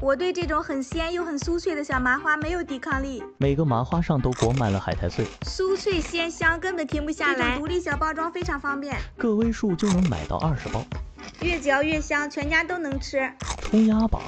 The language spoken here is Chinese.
我对这种很鲜又很酥脆的小麻花没有抵抗力，每个麻花上都裹满了海苔碎，酥脆鲜香根本停不下来。这种独立小包装非常方便，个位数就能买到20包，越嚼越香，全家都能吃。葱鸭煲